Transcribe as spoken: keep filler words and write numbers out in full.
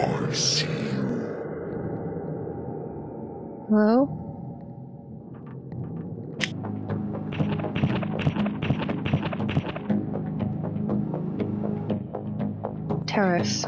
I see you. Hello? Terrace.